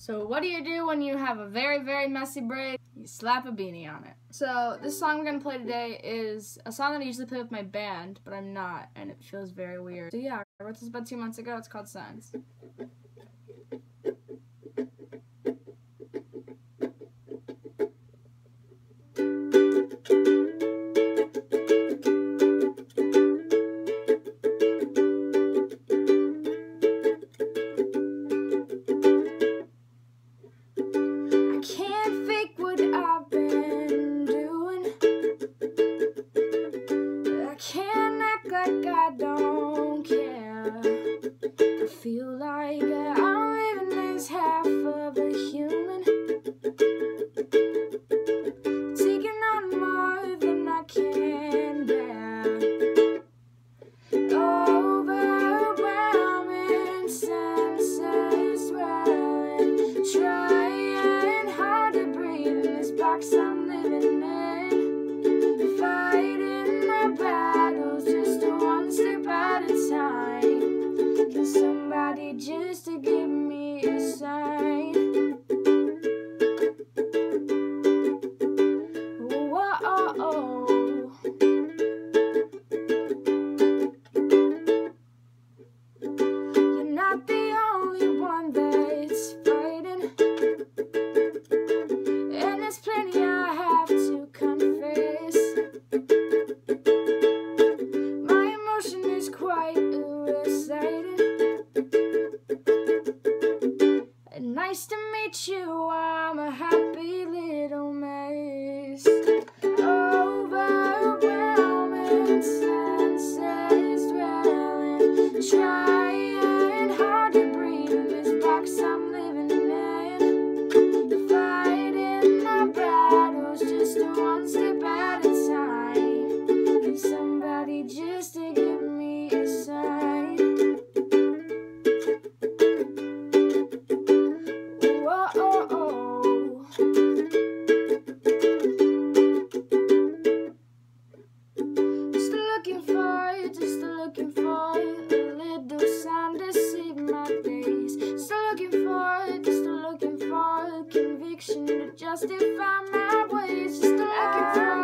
So what do? When you have a very, very messy braid? You slap a beanie on it. So this song we're gonna play today is a song that I usually play with my band, but I'm not, and it feels very weird. So yeah, I wrote this about 2 months ago. It's called Signs. Just to give me a sign. Whoa, oh, oh. You're not the only one that's fighting, and there's plenty I have to confess. My emotion is quite irritating. Nice to meet you, I'm a happy little mess. Overwhelming, senses dwelling, trying hard to breathe in this box I'm living in. Fighting my battles just one step at a time. Give somebody just to give me a sign. Justify my ways, just looking for